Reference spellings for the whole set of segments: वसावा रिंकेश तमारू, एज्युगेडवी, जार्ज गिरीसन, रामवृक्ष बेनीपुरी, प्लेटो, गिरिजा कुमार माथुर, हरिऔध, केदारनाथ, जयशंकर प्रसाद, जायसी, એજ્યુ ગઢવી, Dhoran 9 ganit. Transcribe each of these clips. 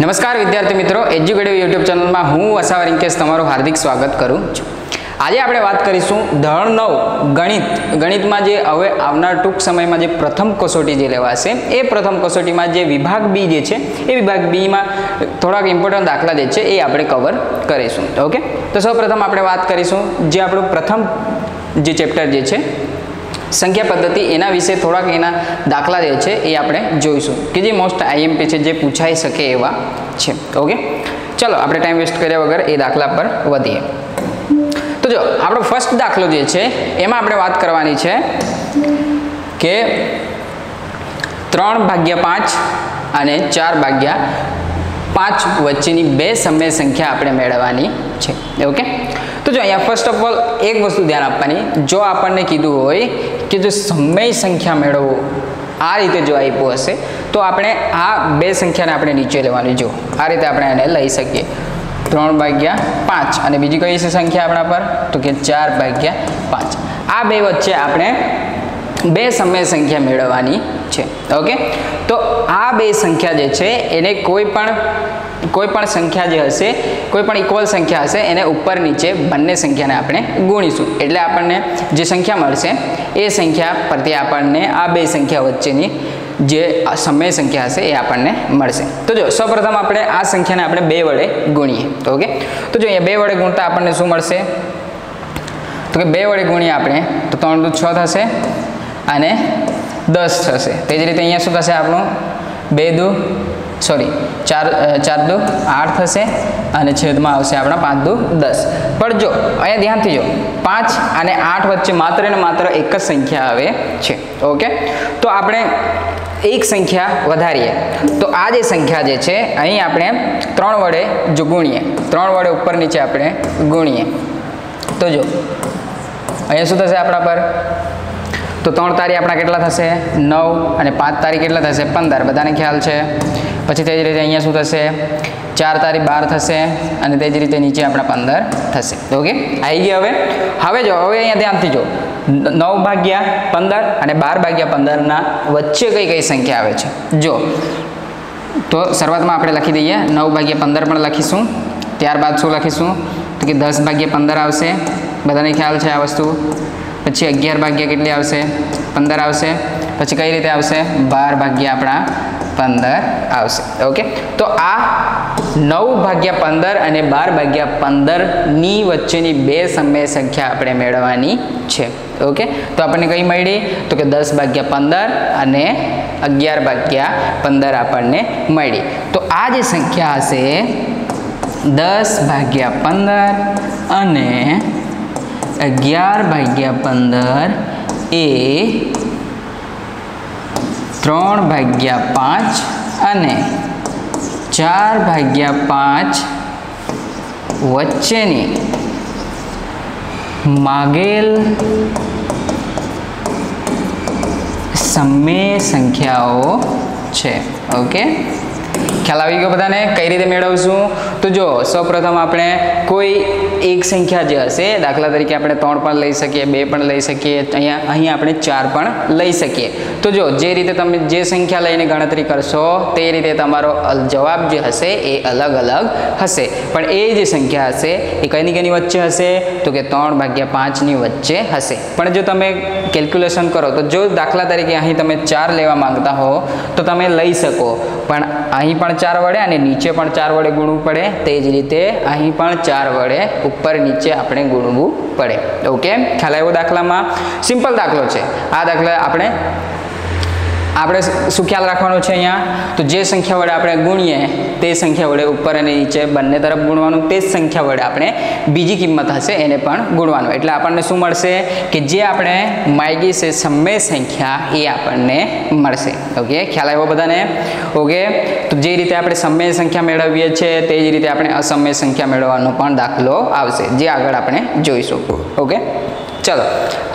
नमस्कार विद्यार्थी मित्रों, एज्युगेडवी यूट्यूब चैनल में हूँ वसावा रिंकेश तमारू हार्दिक स्वागत करूँ छूं। आज आप बात करीशुं धोरण 9 गणित में जे हवे आवनार टूंक समय में जे प्रथम कसोटी जे लेवाशे ए प्रथम कसोटी में जे विभाग बी जे छे ए विभाग बी में थोड़ा इम्पोर्टंट दाखला जे छे ए आपणे कवर करीशुं। ओके, तो सौप्रथम आपणे बात करीशुं जे आपणो प्रथम जे चेप्टर जे छे संख्या पद्धति एना विषे थोड़ा एना दाखला जे छे ए आपणे जोईशुं के जे मोस्ट आईएमपी छे जे पूछाई सके एवा छे। ओके, चलो आपणे टाइम वेस्ट कर्या वगर ए दाखला पर वधीए। तो जो आपणो फर्स्ट दाखलो जे छे एमां आपणे वात करवानी छे के 3/5 अने 4/5 वच्चेनी बे सम्य संख्या आपणे मेळववानी छे। ओके, तो जो अहीं फर्स्ट ऑफ ऑल एक वस्तु ध्यान आपवानी, जो आपणे कीधुं होय कि जो सम्मय संख्या मेळवो आ रीते जो आप्युं हशे तो आपणे आ बे संख्याने आपणे नीचे लेवानी। जो आ रीते आपणे आने लई सकीए 3/5 अने बीजी कई छे संख्या आपणा पर तो कि 4/5। आ बे वच्चे आपणे बे सम्मय संख्या मेळववानी छे। ओके, तो आ बे संख्या जे छे एने कोई पण संख्या जे हशे, कोईपण इक्वल संख्या हशे एने ऊपर नीचे बंने संख्याने आपणे गुणीशुं एटले आपणने जे संख्या मळशे ए संख्या परथी आपणने आ बे संख्या वच्चेनी जे सम्मय संख्या हशे ए आपणने मळशे। तो जो सर्वप्रथम आपणे आ संख्याने आपणे 2 वडे गुणीए। ओके, तो जो अहींया 2 वडे गुणता आपणने शुं मळशे तो के 2 वडे गुणीए आपणे तो 3 * 6 थशे अने 10 थशे। तेज रीते अहींया शुं थशे आपणो 4×2 8 थशे अने छेदमां आवशे आपणा 5×2 10। पण जो अहींया ध्यानथी जो 5 अने 8 वच्चे मात्र ने मात्र एक ज संख्या आवे छे। ओके, तो आपणे एक संख्या वधारीए तो आ जे संख्या जे छे अहीं आपणे 3 वडे जो गुणीए, 3 वडे उपर नीचे आपणे गुणीए तो जो अहींया शुं थशे आपणा पर तो 3 तारीख अपना के 9 और 5 तारीख के 15 बधाने ख्याल है। पीछे तेज रीते अँ शू थे 4 तारीख 12 थे और तेज रीते नीचे अपना 15 थे। ओके, आई गए। हवे जो हवे अँ ध्यान जो 9/15 और 12/15 वच्चे कई कई संख्या आए जो तो शुरुआत में आप लखी दीए 9/15 लखीशूँ त्यारबाद शू लखीशूँ तो कि 10/15 आवशे बधाने ख्याल है आ वस्तु। पीछे 11 भाग्या कितनी आवशे 15 आवशे। पीछे कई रीते आवशे 12 भाग्या अपना 15 आवशे। ओके, तो आ 9/15 अने 12/15 नी वच्चेनी बे सम्मय संख्या आपणे मेळववानी छे। ओके, तो आपणे कई मळी तो कि 10/15 अने 11/15 आपणे मळी। तो आ जे संख्या हशे 10/15 अने 11/15 ए 3/5 अने 4/5 वच्चेनी मागेल सम्मय संख्याओ छे। ओके, ख्याल आवी गयो बधाने कई रीते मेळवशुं। तो जो सौ प्रथम आपणे कोई एक संख्या जे हशे दाखला तरीके आपणे 3 पण लई सकीए, 2 पण लई सकीए, अहीं आपणे 4 पण लई सकीए। तो जो जे रीते तमे जे संख्या लईने गणतरी करशो ते रीते तमारो जवाब जे हशे ए अलग अलग हशे। पण ए जे संख्या हशे ए कईनी कईनी वच्चे हशे तो के 3/5 नी वच्चे हशे। पण जो तमे केल्क्युलेशन करो तो जो दाखला तरीके अहीं तमे 4 लेवा मांगता हो तो तमे लई शको पण अहीं पण 4 वडे अने नीचे पण 4 वडे गुणवू पड़े। तेज रीते अहीं पण 4 वडे ऊपर नीचे आपणे गुणवू पड़े। ओके, ख्याल आव्यो दाखलामां सिंपल दाखलो छे। आ दाखला આપણે શું ખ્યાल રાખવાનો છે અહીંયા તો જે સંખ્યા વડે આપણે ગુણીએ તે સંખ્યા વડે ઉપર અને નીચે બંને તરફ ગુણવાનું, તે જ સંખ્યા વડે આપણે બીજી કિંમત હશે એને પણ ગુણવાનું એટલે આપણને શું મળશે કે જે આપણે માંગી છે સમય સંખ્યા એ આપણને મળશે। ઓકે, ખ્યાલ આવ્યો બધાને? ઓકે, તો જે રીતે આપણે સમય સંખ્યા મેળવીએ છીએ તે જ રીતે આપણે અસમય સંખ્યા મેળવવાનો પણ દાખલો આવશે જે આગળ આપણે જોઈશું। ઓકે, ચલો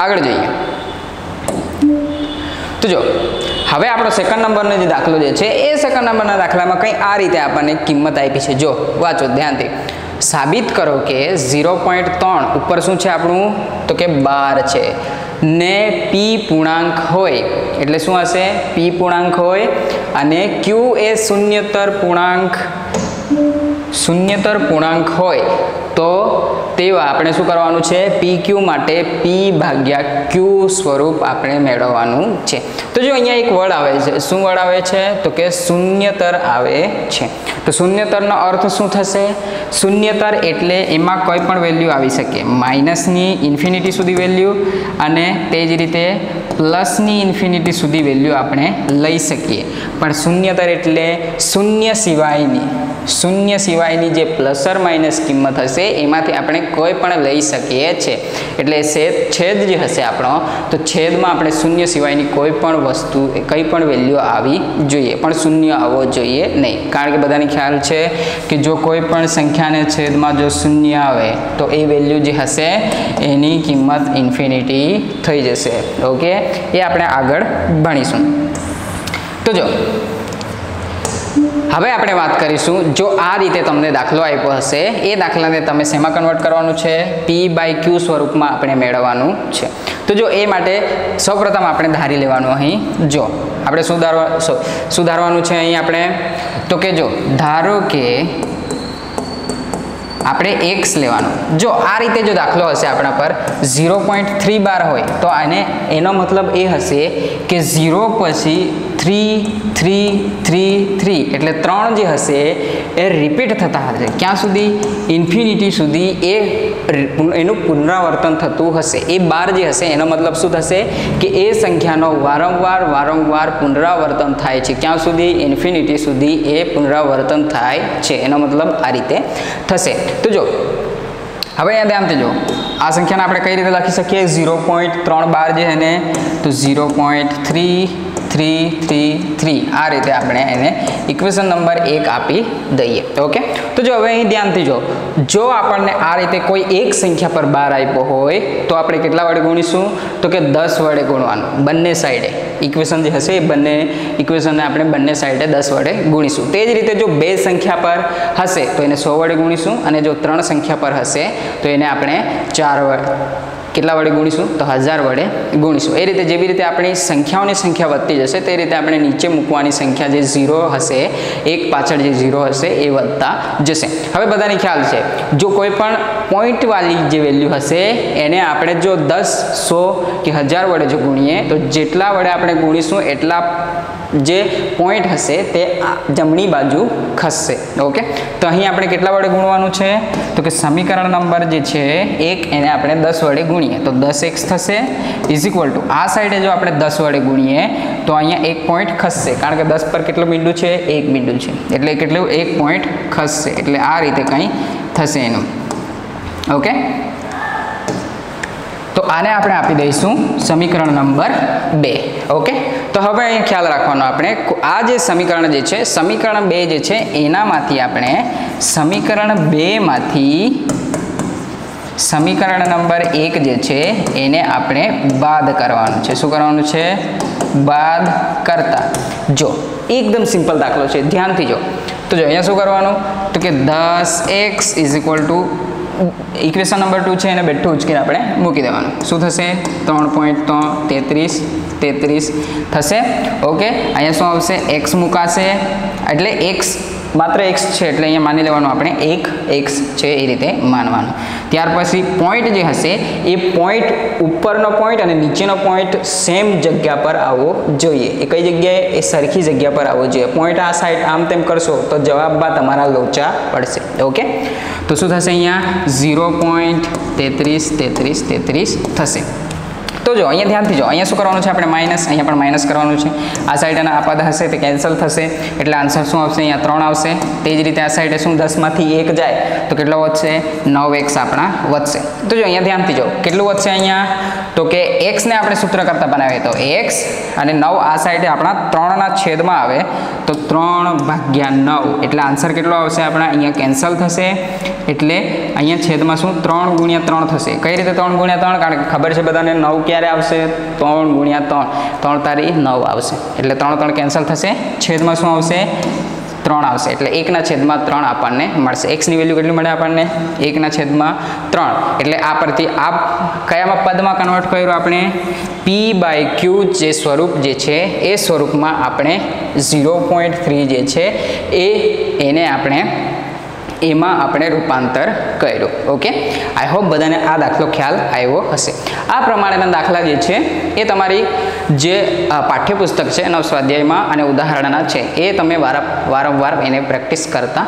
આગળ જઈએ। તો જો हवे आपणो सेकंड नंबरनो जे दाखलो जे छे ए सेकंड नंबरना दाखलामां कंई आ रीते आपणने किंमत आपी छे। जो वांचो ध्यानथी, साबित करो के 0.3 उपर शुं छे आपणुं तो के 12 छे ने p पूर्णांक होय एटले शुं हशे p पूर्णांक होय अने q ए शून्यतर पूर्णांक शून्यतर पूर्णांक होय तो तेवा आपणे शुं करवानुं छे पी क्यू माटे पी भाग्या क्यू स्वरूप आपणे मेळववानुं छे। तो जो अहींया एक वर्ड आवे छे, शुं वर्ड आवे छे तो के शून्यतर आवे छे। तो शून्यतरनो अर्थ शुं थशे? शून्यतर एटले एमां कोई पण वेल्यू आवी शके, माइनसनी इन्फिनिटी सुधी वेल्यू अने ते ज रीते प्लसनी इन्फिनिटी सुधी वेल्यू आपणे लई शकीए, पण शून्यतर एटले शून्य सिवायनी जे प्लसर माइनस किंमत हशे एमांथी आपणे कोई पण लई शकीए छे। एटले छेद जे हशे आपणो तो छेदमां आपणे शून्य सिवायनी कोई पण वस्तु कई पण वेल्यू आवी जोईए, पण शून्य आवो जोईए नहीं, कारण के बधाने ख्याल छे कि जो कोई पण संख्याने छेदमां जो शून्य आवे तो ए वेल्यू जे हशे एनी किंमत इन्फिनिटी थई जशे। ओके, ये आपणे आगळ भणीशुं। तो जो हवे आपणे वात करीशुं जो आ रीते तमने दाखलो आप्यो हशे ए दाखलाने तमे शेमां कन्वर्ट करवानुं छे? पी बाय क्यू स्वरूपमां आपणे मेळववानुं छे। तो जो ए माटे सौप्रथम आपणे धारी लेवानुं अहीं जो आपणे सुधारवानुं छे अहीं आपणे तो के जो धारो के आपणे एक्स लेवानुं। जो आ रीते जो दाखलो हशे आपणा पर 0.3 बार होय तो आने एनो मतलब ए हशे कि 0 पछी 3 3 3 3 एटले 3 जे हशे ए रिपीट थता हशे क्यां सुधी? इन्फिनिटी सुधी एनुं पुनरावर्तन थतुं हशे। ए 12 जे हशे एनो मतलब शुं थशे कि ए संख्यानो वारंवार पुनरावर्तन थाय छे क्यां सुधी? इन्फिनिटी सुधी ए पुनरावर्तन थाय छे, एनो मतलब आ रीते थशे। तो जो हवे अहींया ध्यानथी जो आ संख्याने आपणे कई रीते लखी शकीए 0.3 बार जे हने तो 0.3 3 3 3 आ रीते आपणे एने इक्वेशन नंबर 1 आपी दईए। ओके, तो जो हवे अहीं ध्यानथी जो जो आपणने आ रीते कोई एक संख्या पर 12 आप्यो होय तो आपणे केटला वडे गुणीशुं? तो के 10 वडे गुणवानुं, बंने साइडे इक्वेशन जे हशे बंने इक्वेशनने आपणे बंने साइडे 10 वडे गुणीशुं। ते ज रीते जो बे संख्या पर हशे तो एने 100 वडे गुणीशुं अने जो 3 संख्या पर हशे तो एने आपणे 4 वडे केटला वडे गुणीशुं? तो 1000 वडे गुणीशुं। ए रीते जेवी रीते आपणी संख्याओनी संख्या वधती जशे ते रीते आपणे नीचे मूकवानी संख्या जे 0 हशे एक पाछळ जे 0 हशे ए वधता जशे। हवे बधाने ख्याल छे जो कोई पण पॉइंट वाली जे वेल्यू हशे एने आपणे जो 10 100 के 1000 वडे जो गुणीए तो जेटला वडे आपणे गुणीशुं एटला जे पॉइंट हशे ते जमणी बाजू खसशे। ओके, तो अहीं आपणे केटला वडे गुणवानुं छे? तो के समीकरण नंबर जे छे 1 एने आपणे 10 वडे गुणीए तो 10x थशे इक्वल टू आ साइडे जो आपणे 10 वडे गुणीए तो अहींया 1 पॉइंट खसशे, कारण के 10 पर केटलो बिंदु छे? 1 बिंदु छे एटले केटलो 1 पॉइंट खसशे, एटले आ रीते कंई थशे एनुं। ओके, तो आने आपणे आपी दईशुं समीकरण नंबर 2। ओके, तो हवे अहीं ख्याल राखवानो आपणे आ जे समीकरण जे छे समीकरण 2 जे छे एनामांथी आपणे समीकरण 2 मांथी समीकरण नंबर 1 जे छे एने आपणे बाद करवानुं छे। शुं करवानुं छे? बाद करता जो एकदम सिंपल दाखलो छे, ध्यानथी जो। तो जो अहींया शुं करवानुं? तो के 10x = इक्वेशन नंबर 2 है बेठू उचकीने अपने मूकी देवानुं। शुं थशे? 3.3 33 33 थशे। ओके, अहींया शुं आवशे? एक्स मुकाशे एटले एक्स मात्र एक्स है एटले अहींया मानी लेवानुं आपणे 1x है ए रीते मानवानुं। त्यार पछी पॉइंट जे हशे ए पॉइंट उपरनो पॉइंट अने नीचेनो पॉइंट सेम जग्या पर आवो जोईए। ए कई जग्याए? ए सरखी जग्या पर आवो जोईए। पॉइंट आ साइड आम तेम करशो तो जवाबमां तमारा लोचा पड़शे। ओके, तो शुं थशे अहींया 0.33 33 33 थशे। तो जो अहींया ध्यानथी जो अहींया शुं करवानुं छे आपणे? माइनस, अहींया पण माइनस करवानुं छे। आ साइड अने आ पद हशे ते केन्सल थशे एटले आंसर शुं आवशे? अहींया 3 आवशे। ते ज रीते आ साइडे शुं 10 मांथी 1 जाय तो केटलो वधशे? 9x आपणा वधशे। तो जो अहींया ध्यानथी जो केटलुं वधशे अहींया? तो के x ने आपणे सूत्र करता बनावीए तो x अने 9 आ साइडे आपणा 3 ना छेदमां आवे तो 3/9 एटले आंसर केटलो आवशे आपणा? अहींया केन्सल थशे एटले अहींया छेदमां शुं 3 × 3 थशे। कई रीते 3 × 3 कारण के खबर छे बधाने 9 क्यारे आवशे? 3 × 3 3 × 3 9 आवशे एटले 3 3 केन्सल थशे छेदमां शुं आवशे? 3 आवशे एटले 1/3 आपणने मळशे। x ની વેલ્યુ કેટલી મળે આપણને? 1/3 એટલે આ પરથી આ કયામાં પદમાં કન્વર્ટ કર્યું આપણે? p / q જે સ્વરૂપ જે છે એ સ્વરૂપમાં આપણે 0.3 જે છે એને આપણે एमां आपणे रूपांतर कर्युं। ओके, आई होप बधाने आ दाखलो ख्याल आव्यो हशे। आ प्रमाणेना दाखला जे छे ए तमारी जे पाठ्यपुस्तक छे नव स्वाध्यायमां अने उदाहरणना छे ए तमे वारंवार एने प्रेक्टिस करता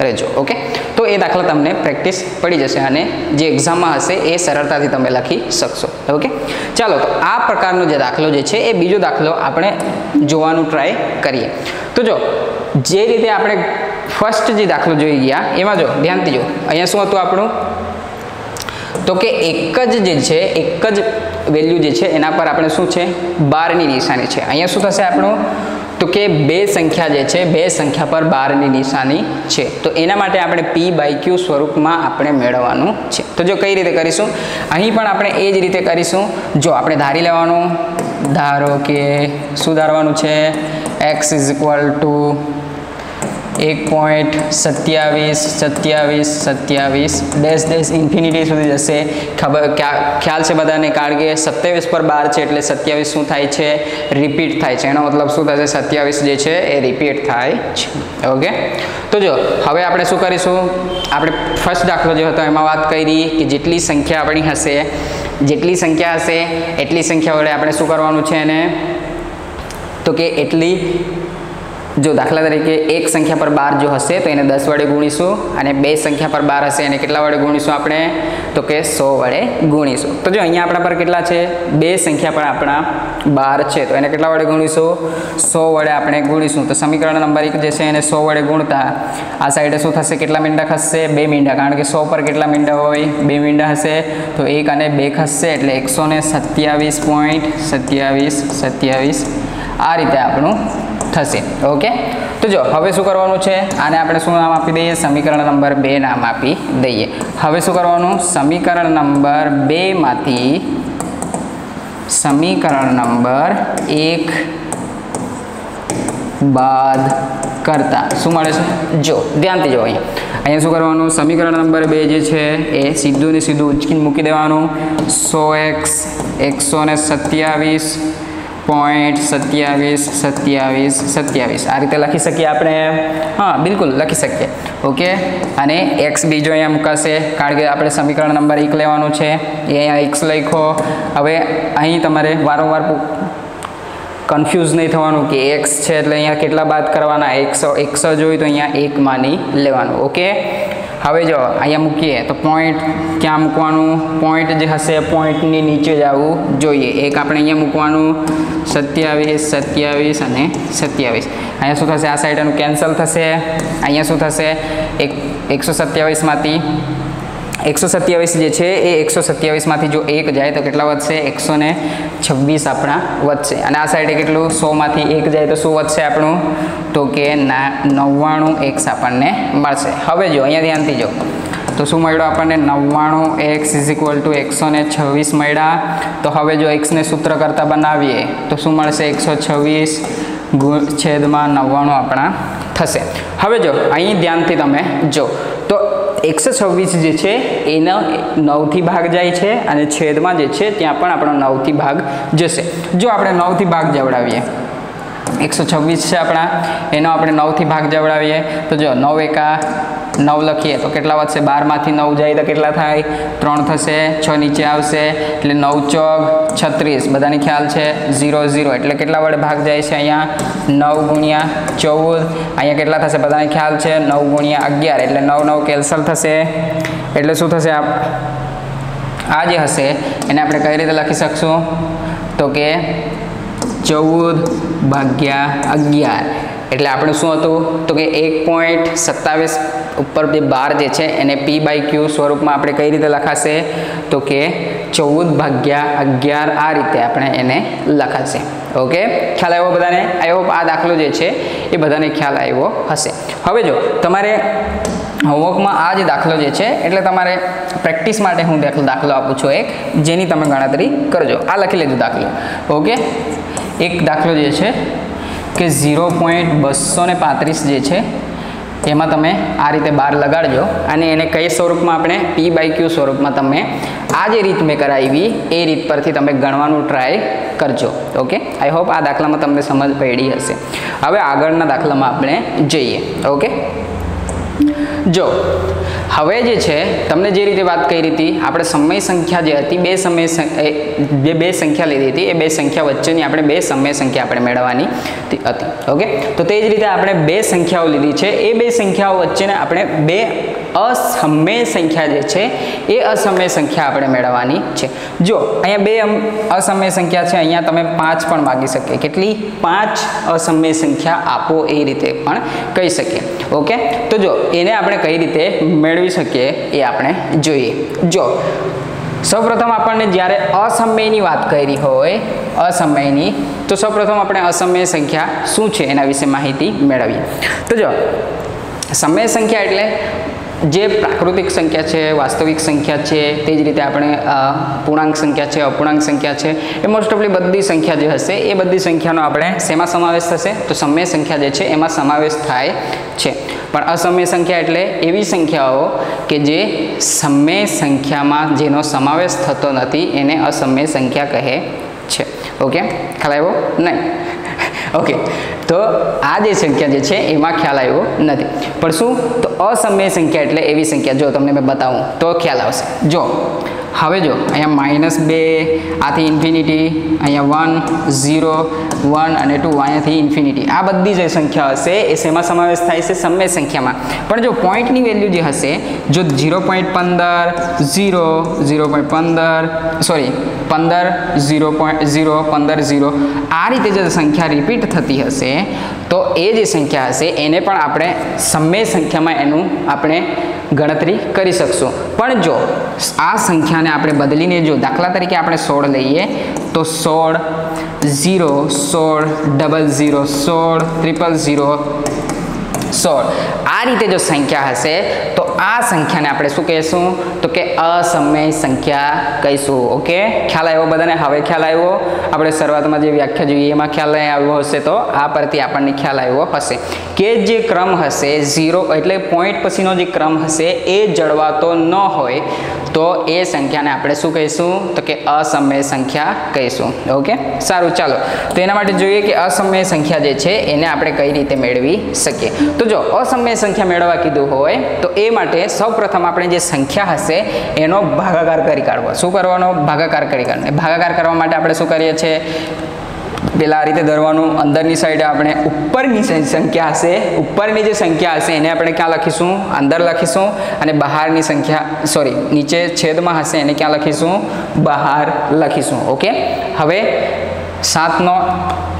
रहेजो। ओके, तो ए दाखला तमने प्रेक्टिस पड़ी जशे अने जे एक्झाममां हशे ए सरळताथी तमे लखी शकशो। ओके, चलो तो आ प्रकारनो जे दाखलो जे छे ए बीजो दाखलो आपणे जोवानुं ट्राय करीए। तो जो जे रीते आपणे फर्स्ट जी दाखलो जोई गया एमां जो ध्यानथी जो अहींया शुं हतुं आपणुं, तो कि एक ज वेल्यू जे छे एना पर आपणे शुं छे 12 नी निशानी छे। अहींया शुं थशे आपणुं, तो कि बे संख्या पर 12 नी निशानी छे, तो एना माटे आपणे पी बाय क्यू स्वरूपमां आपणे मेळववानुं छे। तो जो कई रीते करीशुं, अहीं पण आपणे ए ज रीते करीशुं। जो आपणे धारी लेवानुं, धारो के सुधारवानुं छे x = 1.27 10 इन्फिनिटी सुधी जैसे खबर क्या ख्याल से बधाने कारण के 27 पर 12 है एटले 27 शू थाय छे, रिपीट थाय छे। एनो मतलब शू थशे 27 जे छे ए रिपीट थाय छे। ओके, तो जो हवे आपणे शुं करीशुं, आपणे फर्स्ट दाखलो जो हतो एमां वात करी के जेटली संख्या हशे एटली संख्या वडे आपणे शुं करवानुं छे ने, तो के एटली जो दाखला तरीके एक संख्या पर 12 जो हशे तो एने 10 वडे गुणीशुं, अने बे संख्या पर 12 हशे एने केटला वडे गुणीशुं आपणे, तो के 100 वडे गुणीशुं। तो जो अहींया आपणा पर केटला छे, बे संख्या पर आपणा 12 छे, तो एने केटला वडे गुणीशुं, 100 वडे आपणे गुणीशुं। तो समीकरण नंबर 1 जे छे एने 100 वडे गुणता आ साइडे शुं थशे, केटला मींडा खसशे? 2 मींडा, कारण के 100 पर केटला मींडा होय? 2 मींडा हशे, तो 1 अने 2 खसशे एटले 127.27 आ रीते आपणुं थशे। ओके, तो जो हवे शुं करवानुं छे, आने आपणे शुं नाम आपी दઈએ? समीकरण नंबर 2 नाम आपी दઈએ। हवे शुं करवानुं? समीकरण नंबर 2 मांथी समीकरण नंबर 1 बाद करता शुं मळे छे? जो ध्यानथी जो अहींया शुं करवानुं? समीकरण नंबर 2 जे छे ए सीधुं ने सीधुं उचकीने मूकी देवानुं। 100x 127.27 आ रीते लखी सकिए आपणे। हाँ, बिल्कुल लखी सकिए। ओके, अने एक्स बीजो अहींया मुकाशे, कारण के आपणे समीकरण नंबर 1 लेवानुं छे। अहींया एक्स लखो। हवे अहीं तमारे वारंवार कन्फ्यूज नहीं थवानुं के एक्स छे एटले अहींया केटला बाद करवाना? 100 जो होय तो अहींया 1 मानी लेवानुं। ओके, हवे जो अहींया मूकीए तो पॉइंट क्या मूकवानुं? पॉइंट जे हशे पॉइंट नी नीचे जावुं जोईए। एक आपणे अहींया मूकवानुं 27 27 અને 27। अहींया शुं थशे? आ साइडनु केन्सल थशे। अहींया शुं थशे? 127 मांथी 127 जे छे ए 127 मांथी जो 1 जाए तो केटला वधशे? 126 आपणा वधशे। अने आ साइडे केटलुं? 100 मांथी 1 जाए तो शुं वधशे आपणुं? तो के 99x आपणने मळशे। हवे जो अहींया ध्यानथी जो तो शुं मळ्यो आपणने? 99x = 126 मळ्या। तो हवे जो x ने सूत्र करता बनावीए तो शुं मळशे? 126 / 99 आपणा थशे। हवे जो अहीं ध्यानथी तमे जो तो 126 जे छे एनो 9 थी भाग जाय छे अने छेदमां जे छे त्यां पण आपणो 9 थी भाग जशे। जो आपणे 9 थी भाग जवडावीए 126 छे आपणा, एनो आपणे 9 थी भाग जवडावीए तो जो 9 × 9 लखीए तो केटला वधशे? 12 मांथी 9 जाए तो केटला थाय? 3 थशे, 6 नीचे आवशे एटले 9 × 4 = 36। बधाने ख्याल छे? 0 0 एटले केटला वडे भाग जाय छे? अहींया 9 × 14। अहींया केटला थशे? बधाने ख्याल छे? 9 × 11 एटले 9 9 केन्सल थशे। एटले शुं थशे? आ जे हशे एने आपणे कई रीते लखी शकशुं? तो के 14 भाग्या 11 एटले आपणे शुं हतुं? तो के 1.27 ऊपर जे 12 जे छे एने पी बाय क्यू स्वरूप में आपणे कई रीते लखाशे? तो के 14 भाग्या 11 आ रीते आपणे एने लखाशे। ओके, ख्याल आव्यो बधाने? आई होप आ दाखलो जे छे ए बधाने ख्याल आव्यो हशे। हवे जो तमारे होमवर्क में आज दाखलो जे छे एटले तमारे प्रेक्टिस माटे हूँ दाखलो आपू छूँ एक, जेनी तमे गणतरी करजो। आ लखी लेजो दाखलो। ओके, एक दाखलो जे छे के 0.235 जे छे एमां तमे आ रीते 12 लगाड़जो अने एने कई स्वरूप में आपणे पी बाय क्यू स्वरूप में तमे आ जे रीत में करावी ए रीत परथी तमे गणवानुं ट्राय करजो। ओके, आई होप आ दाखलामां तमने समझ पड़ी हशे। हवे आगळना दाखलामां आपणे जईए। ओके, जो हवे जे छे तमने जे रीते बात करी थी आपणे समय संख्या जे हती बे संख्या लीधी थी ए बे संख्या वच्चेनी आपणे बे समय संख्या आपणे मेळववानी हती ओके। तो तेज रीते आपणे बे संख्याओ लीधी छे ए बे संख्याओ वच्चेने आपणे बे असमय संख्या जे छे ए असमय संख्या आपणे मेळववानी छे। जो अहींया बे असमय संख्या छे अहींया तमे 5 पण मागी शके केटली 5 असमय संख्या आपो ए रीते पण कही शके ओके। तो जो एने आपणे कई रीते मेळवी शकीए ए आपणे जोईए। जो सौप्रथम आपणे ज्यारे असमयनी वात करी होय असमयनी तो सौप्रथम आपणे असमय संख्या शुं छे एना विषे माहिती मेळवीए। तो जो समय संख्या एटले जे प्राकृतिक संख्या है वास्तविक संख्या है तेज रीते अपने पूर्णांक संख्या है अपूर्णांक संख्या है मोस्ट ऑफली बधी संख्या जो हशे ए बधी संख्यानो आपणे शेमां समावेश थशे तो समय संख्या जे छे एमां समावेश थाय छे। पण असमय संख्या एटले एवी संख्याओ के जे समय संख्या में जेनो समावेश थतो नथी एने असमय संख्या कहे छे ओके। ख्याल आव्यो नहीं ओके तो आ जे संख्या जे छे एमां ख्याल आव्यो नथी पण शुं तो असमय संख्या एटले एवी संख्या जो तमने मैं बताऊं तो ख्याल आवशे। जो हवे जो अहींया -2 आथी इन्फिनिटी अहींया 1 0 1 अने 2 अहींयाथी इन्फिनिटी आ बधी जे संख्या हशे ए शेमां समावेश थाय छे समय संख्यामां। पण जो पॉइंटनी वेल्यू जे हशे जो 0.15 0 0.15 सॉरी 15 0.0 15 0 आ रीते जो संख्या रिपीट थती हशे तो ए जे संख्या हशे एने पण आपणे समय संख्यामां एनु आपणे गणतरी करी शकशुं। पण जो आ संख्या ने आपणे बदलीने जो दाखला तरीके आपणे 16 लईए तो 16 0 16 डबल 0 16 ट्रिपल 0 16 आ रीते जो संख्या हशे तो आ संख्या ने आपणे शुं कहीशुं तो के असमय संख्या कहीशुं ओके। ख्याल आव्यो बधाने? हवे ख्याल आव्यो? आपणे शरूआतमां जे व्याख्या जोईए एमां ख्याल आव्यो हशे तो आ परथी आपणने ख्याल आव्यो हशे के जे क्रम हशे 0 एटले पॉइंट पछीनो जे क्रम हशे ए जळवातो न होय तो ए संख्याने आपणे शुं कहीशुं तो के असमय संख्या कहीशुं ओके। सारू चालो तो एना माटे जोईए के असमय संख्या जे छे एने आपणे कई रीते मेळवी सकीए। तो जो असमय संख्या मेळववा कीधुं होय तो ए सौ प्रथम आपणे जे संख्या हशे एनो भागाकार करी काढवा। शुं करवानो? भागाकार करी काढवानो। भागाकार करवा माटे आपणे शुं करीए छे पेला आ रीते धरवानुं अंदरनी साइड आपणे उपरनी संख्या हशे उपरनी जे संख्या हशे एने आपणे क्यां लखीशुं अंदर लखीशुं अने बहारनी संख्या सॉरी नीचे छेदमां हशे एने क्यां लखीशुं बहार लखीशुं ओके। हवे 7 नो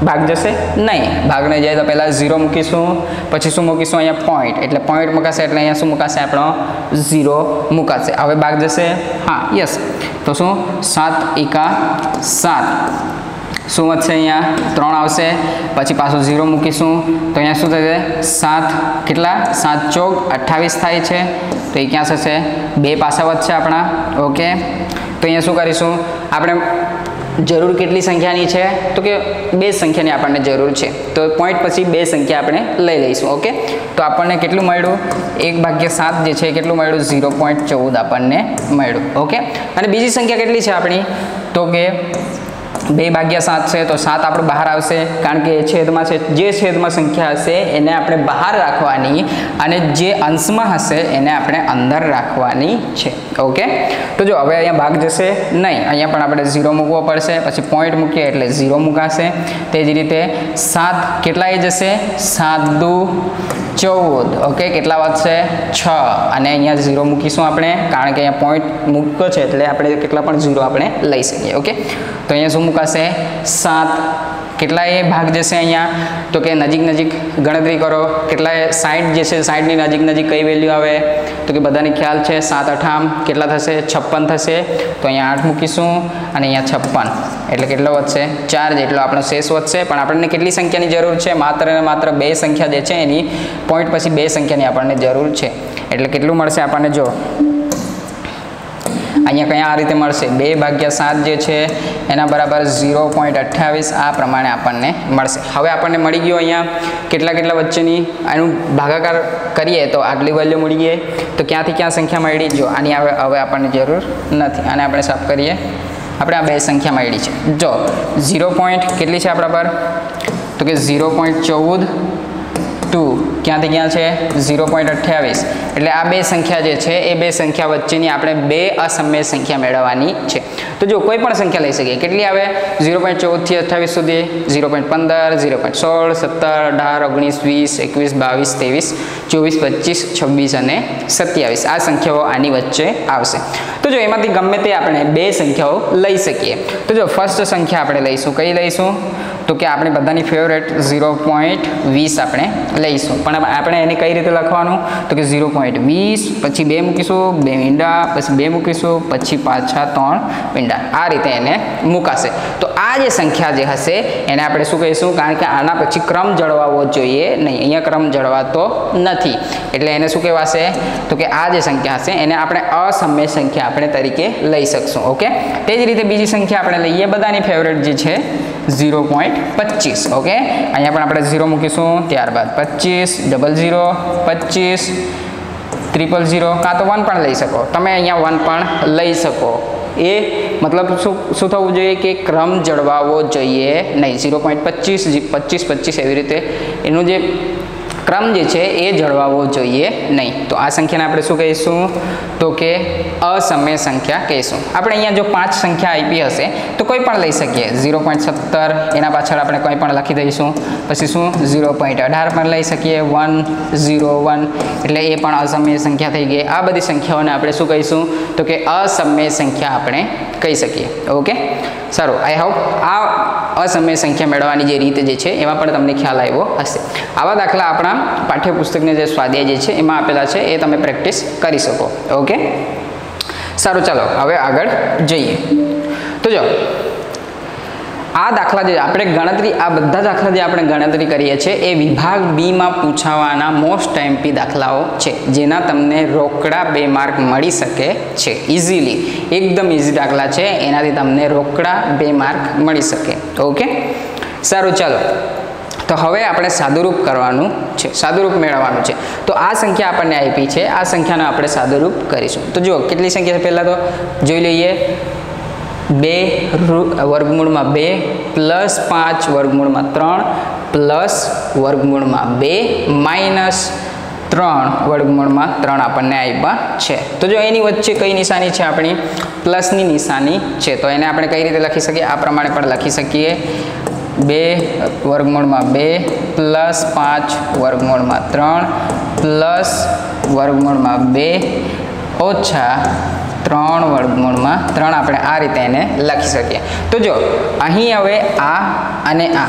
भाग जैसे नहीं भाग नहीं जाए तो पहला 0 मुकीशू पछी शू मुकीशू अहीं पॉइंट एट पॉइंट मुकाशे एट अहीं शू मुकाशे आपणो 0 मुकाशे। हवे भाग जैसे हाँ यस तो शू 7 * 1 = 7 शू वधशे अहीं 3 आवशे पछी पाछो 0 मुकीशू तो अहीं शू थशे 7 केटला 7 × 4 = 28 थाय छे तो ए क्यां थशे 2 पासा वधशे आपणा ओके। तो अहीं शू करीशू आपणे जरूर केटली संख्यानी छे तो के 2 संख्यानी आपणने जरूर छे तो पॉइंट पछी 2 संख्या आपणे लई लईशुं ओके। तो आपणने केटलुं मळ्युं 1/7 जे छे केटलुं मळ्युं 0.14 आपणने मळ्युं ओके। अने बीजी संख्या केटली छे आपणी तो के 2/7 है तो 7 आप बहार आवशे कारण के छेद में से जे छेद में संख्या हशे एने आपणे बहार राखवानी अने जे अंश में हशे एने आपणे अंदर राखवानी छे ओके। तो जो हवे अहींया भाग जशे नहीं अहींया पण आपणे 0 मूकवो पड़शे पछी पॉइंट मूकीए एटले 0 मुकाशे। तेज रीते 7 केटला ए जशे 7 × 2 = 14 ओके केटला वधशे 6 अने अहींया 0 मूकीशुं आपणे कारण के अहींया पॉइंट मूक्यो छे एटले आपणे केटला पण 0 आपणे लई शकीए ओके। तो अहींया शुं मुकाशे 7 केटला ए भाग जैसे अहींया तो के नजीक नजीक गणतरी करो केटला 60 जैसे 60 नी नजीक नजीक कई वेल्यू आवे तो के बधाने ख्याल छे 7 × 8 केटला थशे 56 थशे तो अहींया 8 मूकीशुं अने अहींया 56 एटले केटलो वधशे 4 जेटलो आपणो शेष वधशे। पण आपणने केटली संख्यानी जरूर छे मात्र ने मात्र 2 संख्या जे छे एनी पॉइंट पछी 2 संख्यानी आपणने जरूर छे एटले केटलुं मळशे आपणने जो अहीं क्या आ रीते मळशे 2/7 जे छे एना बराबर 0.28 आ प्रमाणे आपणने मळशे। हवे आपणने मळी गयो अहीं केटला केटला वच्चेनी एनु भागाकार करीए तो आटली वेल्यू मळी गई तो क्यांथी क्या संख्या मळी जो आनी हवे आपणने जरूर नथी आने आपणे साफ करीए आपणे आ 2 संख्या मळी छे जो 0 पॉइंट केटली छे आपणा पर तो के 0.14 टू क्या थी क्या है 0.28 एट्ले आ बे संख्या जे छे ए बे संख्या वच्चेनी आपणे बे असम्य संख्या मेळववानी छे। तो जो कोई पण संख्या लई सके केटली आवे 0.14 થી 28 સુધી 0.15 0.16 17 18 19 20 21 22 23 24 25 26 અને 27 આ સંખ્યાઓ આની વચ્ચે આવશે। તો જો એમાંથી ગમે તે આપણે બે સંખ્યાઓ લઈ સકીએ। તો જો ફર્સ્ટ સંખ્યા આપણે લઈશું કઈ લઈશું तो कि आपणे बधानी फेवरेट 0.20 आपणे लईशुं पण आपणे एने कई रीते लखवानुं तो कि 0.20 पछी 2 मूकीशुं 2 ईंडा पछी 2 मूकीशुं पछी पाछा 3 ईंडा आ रीते एने मुकाशे। तो आ जे संख्या जे हशे एने आपणे शुं कहीशुं कारण के आना पछी क्रम जळवावो जोईए नहीं अहींया क्रम जळवातो नथी एटले एने शुं कहेवाशे तो कि आ जे संख्या हशे एने आपणे असम्य संख्या आपणे तरीके लई शकशुं। ओके तेज रीते बीजी संख्या आपणे लईए बधानी फेवरेट जे छे 0.25 ओके अहीं पण आपणे 0 मूकीशुं त्यारबाद 25 00 25 000 का तो 1 पण लई सको तमे अहीं 1 पण लई सको। ए मतलब शू थवुं जोईए कि क्रम जळवावो जोईए नहीं 0.25 25 25 एवी रीते एनुं जे क्रम जे छे ए जळवावो जोईए नहीं। तो आ संख्याने आपणे शुं कहीशुं तो के असमय संख्या कहीशुं। आपणे अहींया जो 5 संख्या आपी हशे तो कोई पण लई सकीए 0.17 एना पाछळ आपणे कोई पण લખી દઈશું પછી શું 0.18 પણ લઈ સકીએ 1 0 1 એટલે એ પણ અસમય સંખ્યા થઈ ગઈ। આ બધી સંખ્યાઓને આપણે શું કહીશું તો કે અસમય સંખ્યા આપણે કહી સકીએ। ઓકે સારું આઈ હોપ આ અસમય સંખ્યા મેળવવાની જે રીત જે છે એમાં પણ તમને ખ્યાલ આવ્યો હશે। આવા દાખલા આપણા પાઠ્યપુસ્તકને જે સ્વાધ્યાય જે છે એમાં આપેલા છે એ તમે પ્રેક્ટિસ કરી શકો। ઓકે સારું ચાલો હવે આગળ જઈએ। તો જો आ दाखला जो आपणे गणतरी आ बधा दाखला जे आपणे गणतरी करीए छे ए विभाग बी में पूछावाना मोस्ट एमपी दाखलाओ छे जेना तमने रोकड़ा 2 मार्क मळी सके छे। इजीली एकदम इजी दाखला छे एनाथी तमने रोकड़ा 2 मार्क मळी सके। ओके सारू चलो तो हवे आपणे सादुरूप करवानुं छे सादुरूप मेळववानुं छे। तो आ संख्या आपणे आपी छे आ संख्याने आपणे सादुरूप करीशुं। तो जो केटली संख्या पहेला तो जोई लईए 2 वर्गमूल में 2 प्लस 5 वर्गमूल में 3 प्लस वर्गमूल में 2 माइनस 3 वर्गमूल में 3 आपने आप्या है। तो जो एनी वच्चे कई निशानी है अपनी प्लस नी निशानी है तो एने आपणे कई रीते लखी सकीए आ प्रमाणे पण लखी सकीए 2 वर्गमूल में 2 प्लस 5 वर्गमूल में 3 प्लस वर्गमूल में 2 ओछा 3 वर्गमूल में 3 आपणे आ रीते एने लखी सकीए। तो जो अहीं हवे आ अने आ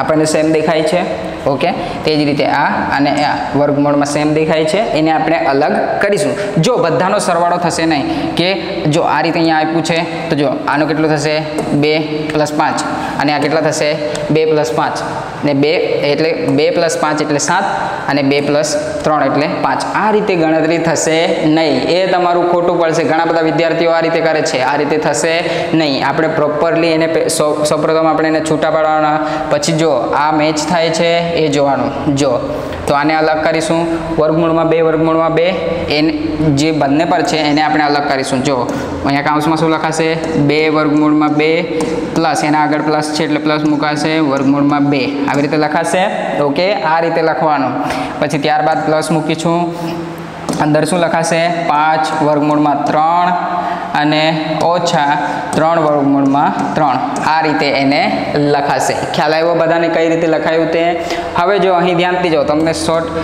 आपणे सेम देखाय छे। ओके तेज रीते आ अने आ वर्गमूल में सेम देखाय छे एने आपणे अलग करीशुं। जो बधानो सरवाळो थशे नहीं के जो आ रीते अहींया आप्युं छे तो जो आनो केटलो थशे 2 प्लस 5 अने आ केटला थशे 2 प्लस 5 ने 2 एटले 2 प्लस 5 एटले 7 अने 2 प्लस 3 एटले 5 आ रीते गणतरी थशे नहीं। ए तमारुं खोटुं पडशे। घणा बधा विद्यार्थीओ आ रीते करे छे। आ रीते थशे नहीं। आपणे प्रोपरली एने सौप्रथम आपणे एने छूटा पाडवाना पछी जो आ मेच थाय छे ए जोवानुं। जो तो आने अलग करीशुं वर्गमूल में 2 वर्गमूल में 2 एने जे बंने पर छे एने आपणे अलग करीशुं। जो अहींया काउंसमां शुं लखाशे 2 वर्गमूल में 2 प्लस एना आगळ प्लस छे एटले प्लस मुकाशे वर्गमूल में 2 આવી રીતે લખાશે। ઓકે આ રીતે લખવાનું પછી ત્યારબાદ પ્લસ મૂકીશું અંદર શું લખાશે 5 વર્ગમૂળમાં 3 અને ઓછા 3 વર્ગમૂળમાં 3 આ રીતે એને લખાશે। ખ્યાલ આવ્યો બધાને કઈ રીતે લખાયું તે? હવે જો અહીં ધ્યાનથી જો તમને શોર્ટ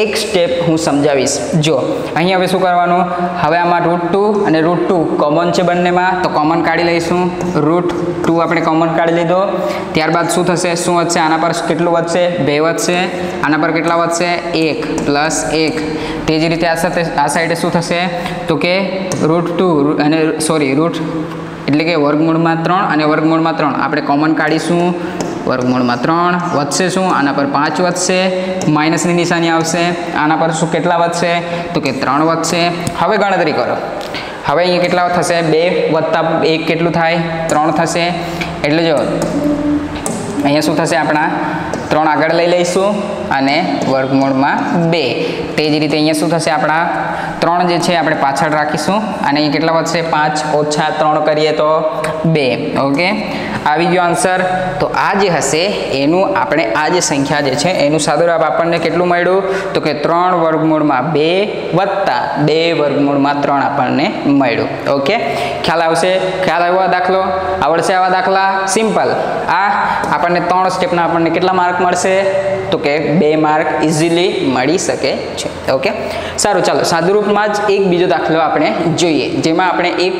એક સ્ટેપ હું સમજાવીશ। જો અહીં હવે શું કરવાનું હવે આમાં √2 અને √2 કોમન છે બંનેમાં તો કોમન કાઢી લઈશું। √2 આપણે કોમન કાઢી લીધો ત્યારબાદ શું થશે આના પર કેટલું વધશે 2 વધશે આના પર કેટલા વધશે 1 પ્લસ 1 તે જ રીતે આ સાઈડે શું થશે તો કે √2 અને સોરી રૂટ એટલે કે વર્ગમૂળમાં 3 અને વર્ગમૂળમાં 3 આપણે કોમન કાઢીશું वर्गमूल में 3 વધશે શું આના પર 5 વધશે માઈનસ ની નિશાની આવશે આના પર શું કેટલા વધશે તો કે 3 વધશે। હવે ગણતરી કરો हवे अहीं केटला थशे 2 + 1 केटलुं थाय 3 थशे एटले जो अहीं शुं थशे आपणा 3 आगळ लई लईशुं અને વર્ગમૂળમાં 2। તે જ રીતે અહીંયા શું થશે, આપણા 3 જે છે આપણે પાછળ રાખીશું અને એ કેટલા વધશે 5 - 3 કરીએ તો 2। ઓકે, આવી ગયો આન્સર। તો આ જે હશે એનું આપણે આ જે સંખ્યા જે છે એનું સાદુરૂપ આપણને કેટલું મળ્યું તો કે 3√2 + 2√3 આપણને મળ્યું। ઓકે, ખ્યાલ આવશે, ખ્યાલ આવ્યો? દાખલો આવડશે? આવા દાખલા સિમ્પલ। આ આપણને 3 સ્ટેપના આપણને કેટલા માર્ક મળશે તો કે 2 માર્ક ઇઝીલી મળી શકે છે। ઓકે, સારું, ચાલો સાદુરૂપમાં જ એક બીજો દાખલો આપણે જોઈએ જેમાં આપણે એક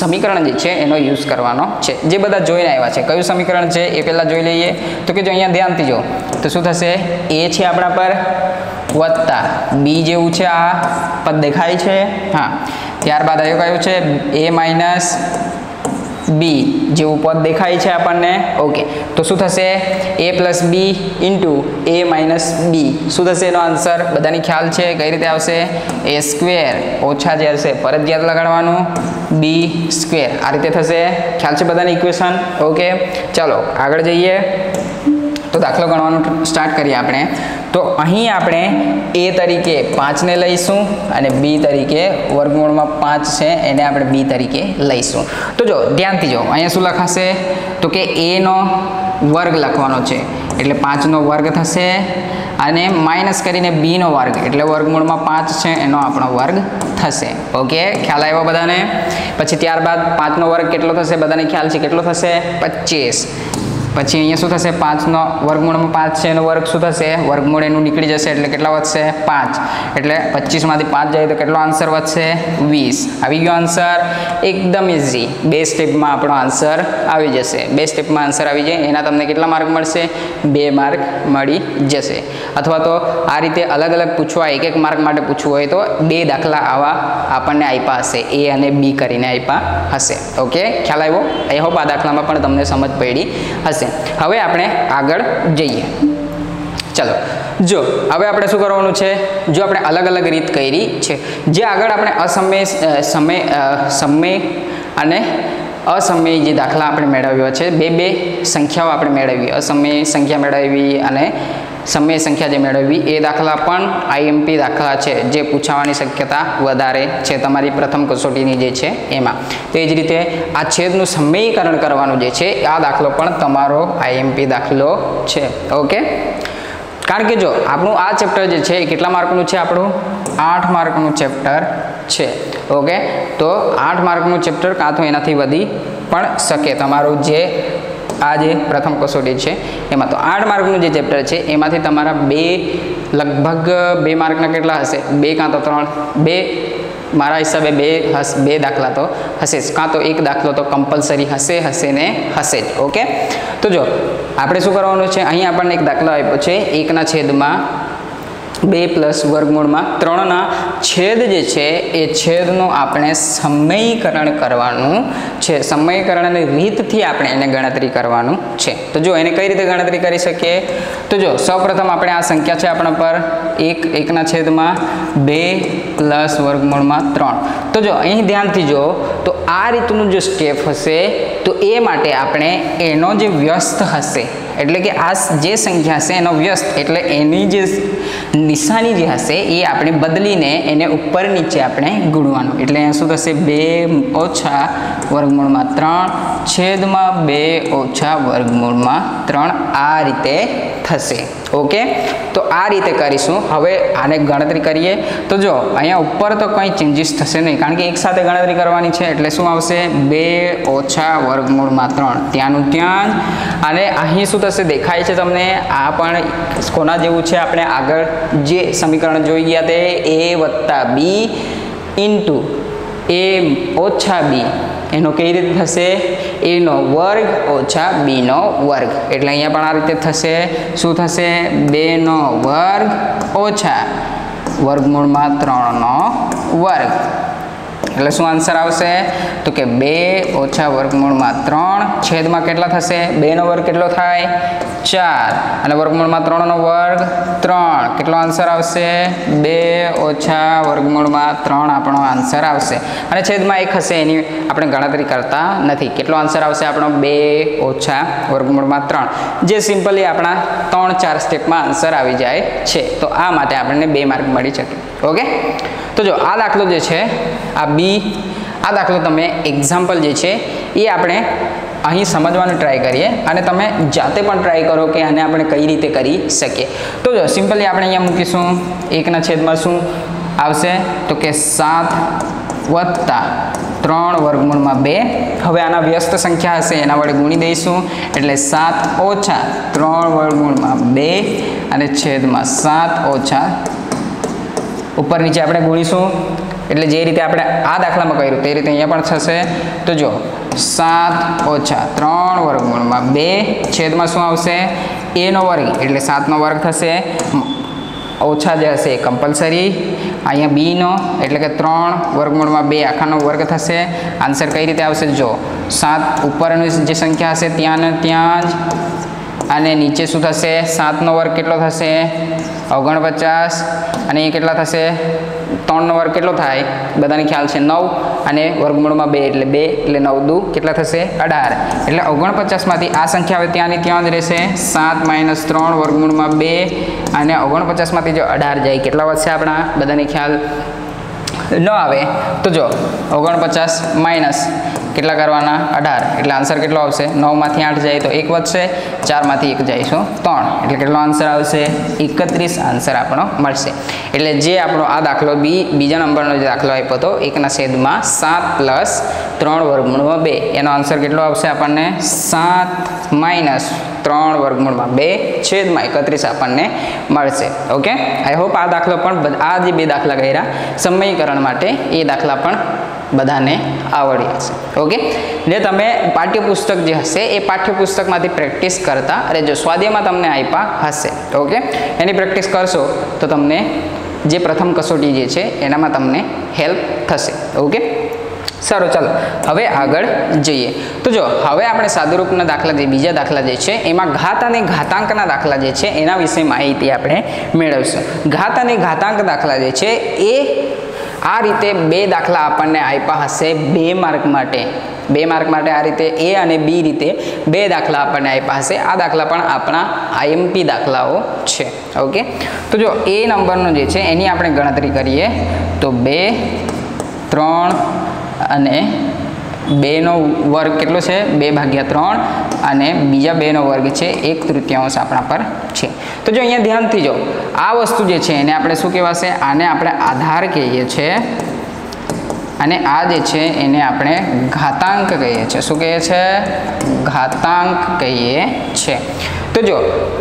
સમીકરણ જે છે એનો યુઝ કરવાનો છે, જે બધા જોઈને આવ્યા છે। કયું સમીકરણ છે એ પહેલા જોઈ લઈએ તો કે જો અહીંયા ધ્યાનથી જો તો શું થશે, એ છે આપણા પર વત્તા બી જેવું છે આ પદ દેખાય છે, હા, ત્યારબાદ આવ્યું કયું છે a - b જેવું પદ દેખાય છે આપણને। ઓકે, તો શું થશે a + b × a - b। શું થશે એનો આન્સર? બધાની ખ્યાલ છે કઈ રીતે આવશે? a² - જે હશે ફરજિયાત લગાડવાનું b² આ રીતે થશે। ખ્યાલ છે બધાની ઇક્વેશન? ઓકે, ચાલો આગળ જઈએ તો દાખલો ગણવાનું સ્ટાર્ટ કરીએ આપણે। તો અહીં આપણે a તરીકે 5 ને લઈશું અને b તરીકે વર્ગમૂળમાં 5 છે એને આપણે b તરીકે લઈશું। તો જો ધ્યાનથી જો અહીંયા શું લખાશે તો કે a નો વર્ગ લખવાનો છે એટલે 5² થશે અને માઈનસ કરીને b નો વર્ગ એટલે વર્ગમૂળમાં 5 છે એનો આપણો વર્ગ થશે। ઓકે, ખ્યાલ આવ્યો બધાને? પછી ત્યારબાદ 5² કેટલો થશે? બધાને ખ્યાલ છે કેટલો થશે? 25। પછી અહીંયા શું થશે, 5/(5) છે એનો વર્ગ શું થશે? વર્ગમૂળ એનું નીકળી જશે એટલે કેટલા વધશે? 5। એટલે 25માંથી 5 જાય તો કેટલો આન્સર વધશે? 20। આવી ગયો આન્સર, એકદમ ઇઝી। 2 સ્ટેપમાં આપણો આન્સર આવી જશે। 2 સ્ટેપમાં આન્સર આવી જાય એના તમને કેટલા માર્ક મળશે? 2 માર્ક મળી જશે। અથવા તો આ રીતે અલગ અલગ પૂછવા, એક એક માર્ક માટે પૂછવું હોય તો 2 દાખલા આવા આપણને આપ્યા હશે, a અને b કરીને આપ્યા હશે। ઓકે, ખ્યાલ આવ્યો? આઈ હોપ આ દાખલામાં પણ તમને સમજ પડી હશે। હવે આપણે આગળ જઈએ। ચલો જો હવે આપણે શું કરવાનું છે, જો આપણે અલગ અલગ રીત કરી છે, જે આગળ આપણે સમય અને અસમય જે દાખલા આપણે મેળવ્યો છે, બે સંખ્યાઓ આપણે મેળવી, અસમય સંખ્યા મેળવી અને સમય સંખ્યા જે મેળવી, એ દાખલા પણ IMP દાખલા છે જે પૂછાવાની શક્યતા વધારે છે તમારી પ્રથમ કસોટીની જે છે એમાં। તો એ જ રીતે આ છેદનું સમયીકરણ કરવાનું જે છે આ દાખલો પણ તમારો IMP દાખલો છે। ઓકે, કારણ કે જો આપણું આ ચેપ્ટર જે છે એ કેટલા માર્કનું છે? આપણું 8 માર્કનું ચેપ્ટર છે। ઓકે, તો 8 માર્કનું ચેપ્ટર કાં તો એનાથી વધી પણ શકે તમારું જે आज प्रथम कसोटी है एम तो 8 मार्कनु जो चेप्टर है यहाँ से तरा लगभग 2 मार्कना के हे 2 का तो 3 मारा हिसाबे 2 दाखला तो हसे ज, कां तो 1 दाखलो तो कंपलसरी हसे हसे ने हसे ज। ओके, तो जो आपणे शुं करवानुं छे, अहीं आपणे 1 दाखलो आप्यो छे 1/(2 + (3) जे छे ए छेदनुं आपणे समयीकरण करवानुं छे। समयीकरणनी રીતથી આપણે એને ગણતરી કરવાનું છે। તો જો એને કઈ રીતે ગણતરી કરી શકીએ તો જો સૌપ્રથમ આપણે આ સંખ્યા છે આપણા પર 1/(2 + (3)। તો જો અહીં ધ્યાનથી જો તો આ રીતનું જો સ્ટેપ હશે તો એ માટે આપણે એનો જે વ્યસ્ત હશે એટલે કે આ જે સંખ્યા છે એનો વ્યસ્ત એટલે એની જે નિશાની જે હશે એ આપણે બદલીને એને ઉપર નીચે આપણે ગુણવાનું એટલે અહીંયા શું થશે 2 - (3)/(2 - (3) આ રીતે થશે। ઓકે, તો આ રીતે કરીશું। હવે આને ગણતરી કરીએ તો જો અહીંયા ઉપર તો કંઈ ચેન્જીસ થશે નહીં કારણ કે એકસાથે ગણતરી કરવાની છે એટલે શું આવશે 2 - (3) ત્યાંનું ત્યાં જ અને અહીં શું થશે દેખાય છે તમને આ પણ કોના જેવું છે? આપણે આગળ જે સમીકરણ જોઈ ગયા તે a + b × a - b એનો કઈ રીતે થશે? a² - b² એટલે અહીંયા પણ આ રીતે થશે। શું થશે? 2² - (3)/2 એટલે શું આન્સર આવશે તો કે 2 ઓછા વર્ગમૂળમાં 3 છેદમાં કેટલા થશે 2 નો વર્ગ કેટલો થાય 4 અને વર્ગમૂળમાં 3 નો વર્ગ 3 કેટલો આન્સર આવશે 2 ઓછા વર્ગમૂળમાં 3 આપણો આન્સર આવશે અને છેદમાં 1 હશે એની આપણે ગણતરી કરતા નથી કેટલો આન્સર આવશે આપણો 2 ઓછા વર્ગમૂળમાં 3 જે સિમ્પલી આપણા 3-4 સ્ટેપમાં આન્સર આવી જાય છે તો આ માટે આપણને 2 માર્ક મળી શકે ओके तो जो आ दाखलो जे छे आ बी आ दाखलो तमे एग्जाम्पल जे छे ये आपणे अहीं समझवानो ट्राय करिए अने तमे जाते पण ट्राय करो कि आने आपणे कई रीते करी सके तो जो सिंपली आपणे अहींया मूकीशुं 1/6 शुं आवशे तो के 7 + 3 वर्गमूळमां 2 हवे आना व्यस्त संख्या हशे एना वडे गुणी दईशुं एटले 7 - 3 वर्गमूळमां 2 अने छेदमां 7 - ऊपर नीचे आपणे गुणीशुं एटले जे रीते आपणे आ दाखलामां कर्युं ते रीते अहींया पण थशे तो जो 7 - 3 वर्गमूळमां 2 छेदमां शुं आवशे a नो वर्ग एटले 7 नो वर्ग थशे ओछा जे हशे कंपल्सरी अहींया b नो एटले के 3 वर्गमूळमां 2 आखानो वर्ग थशे आंसर कई रीते आवशे जो 7 उपरनी जे संख्या हशे त्यां ने त्यां ज अने नीचे शुं थशे 7 नो वर्ग केटलो थशे 49 અને એ કેટલા થશે 3 નો વર્ગ કેટલો થાય બધાને ખ્યાલ છે 9 અને વર્ગમૂળમાં 2 એટલે 2 એટલે 9 દુ કેટલા થશે 18 એટલે 49 માંથી આ સંખ્યા હવે ત્યાંની ત્યાં જ રહેશે 7 - 3 વર્ગમૂળમાં 2 અને 49 માંથી જો 18 જાય કેટલા વધશે આપણા બધાને ખ્યાલ ન આવે તો જો 49 માઈનસ કેટલા કરવાના 18 એટલે આન્સર કેટલો આવશે 9 માંથી 8 જાય તો 1 વધશે 4 માંથી 1 જાય તો 3 એટલે કેટલો આન્સર આવશે 31 આન્સર આપણો મળશે એટલે જે આપણો આ દાખલો બી બીજા નંબરનો જે દાખલો આપ્યો તો 1/7 7 + 3 વર્ગમૂળમાં 2 એનો આન્સર કેટલો આવશે આપણને 7 - 3 વર્ગમૂળમાં 2 / 31 આપણને મળશે ઓકે આઈ હોપ આ દાખલો પણ આ જે બે દાખલા કર્યા સમીકરણ માટે એ દાખલા પણ બધાને આવડ્યા છે ઓકે ને તમે પાઠ્યપુસ્તક જે હશે એ પાઠ્યપુસ્તકમાંથી પ્રેક્ટિસ કરતા અને જો સ્વાધ્યાયમાં તમને આપ્યા હશે ઓકે એની પ્રેક્ટિસ કરશો તો તમને જે પ્રથમ કસોટી જે છે એનામાં તમને હેલ્પ થશે ઓકે સારું ચાલો હવે આગળ જઈએ તો જો હવે આપણે સાદુરૂપના દાખલા જે બીજા દાખલા જે છે એમાં ઘાત અને ઘાતાંકના દાખલા જે છે એના વિશે માહિતી આપણે મેળવશું ઘાત અને ઘાતાંક દાખલા જે છે એ આ રીતે બે દાખલા આપણને આપ્યા હશે 2 માર્ક માટે આ રીતે a અને b રીતે બે દાખલા આપણને આપ્યા હશે આ દાખલા પણ આપણા IMP દાખલાઓ છે ઓકે તો જો a નંબરનો જે છે એની આપણે ગણતરી કરીએ તો 2 - 3 અને 2 નો વર્ગ કેટલો છે 2/3 અને બીજા 2 નો વર્ગ છે 1/3 આપણા પર છે તો જો અહીંયા ધ્યાનથી જો આ વસ્તુ જે છે એને આપણે શું કહેવાશે આને આપણે આધાર કહીએ છે અને આ જે છે એને આપણે ઘાતાંક કહીએ છે શું કહે છે ઘાતાંક કહીએ છે તો જો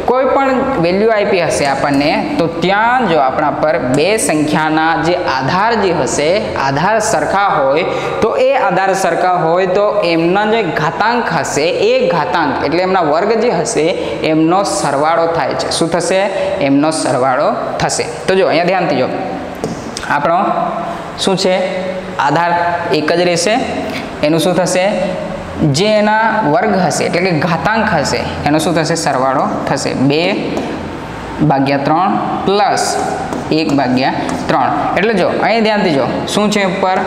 કોઈ પણ વેલ્યુ આપી હશે આપણને તો ત્યાં જો આપણા પર બે સંખ્યાના જે આધાર જે હશે આધાર સરખા હોય તો એ આધાર સરખા હોય તો એમનો જે ઘાતાંક હશે એ ઘાતાંક એટલે એમના વર્ગ જે હશે એમનો સરવાળો થાય છે શું થશે એમનો સરવાળો થશે તો જો અહીંયા ધ્યાનથી જો આપણો શું છે આધાર એક જ રહેશે એનું શું થશે જે એના વર્ગ હશે એટલે કે ઘાતાંક હશે એનો શું થશે સરવાળો થશે 2/3 પ્લસ 1/3 એટલે જો અહીં ધ્યાનથી જો શું છે ઉપર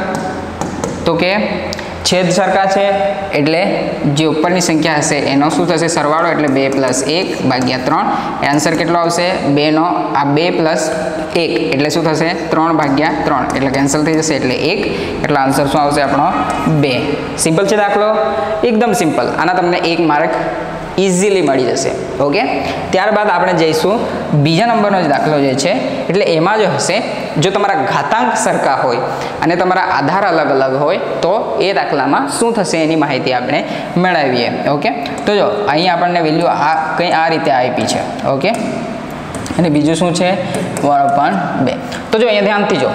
તો કે છેદ સરખા છે એટલે જે ઉપરની સંખ્યા હશે એનો શું થશે સરવાળો એટલે 2 + 1/3 એ આન્સર કેટલો આવશે 2 નો આ 2 + 1 એટલે શું થશે 3/3 એટલે કેન્સલ થઈ જશે એટલે 1 એટલે આન્સર શું આવશે આપણો 2 સિમ્પલ છે દાખલો એકદમ સિમ્પલ આના તમને 1 માર્ક ઈઝીલી મળી જશે ઓકે ત્યારબાદ આપણે જઈશું બીજા નંબરનો જે દાખલો જે છે એટલે એમાં જો હશે જો તમારા ઘાતાંક સરખા હોય અને તમારા આધાર અલગ અલગ હોય તો એ દાખલામાં શું થશે એની માહિતી આપણે મેળવીએ ઓકે તો જો અહીં આપણને વેલ્યુ આ કંઈ આ રીતે આપી છે ઓકે અને બીજું શું છે 1/2 તો જો અહીંયા ધ્યાનથી જો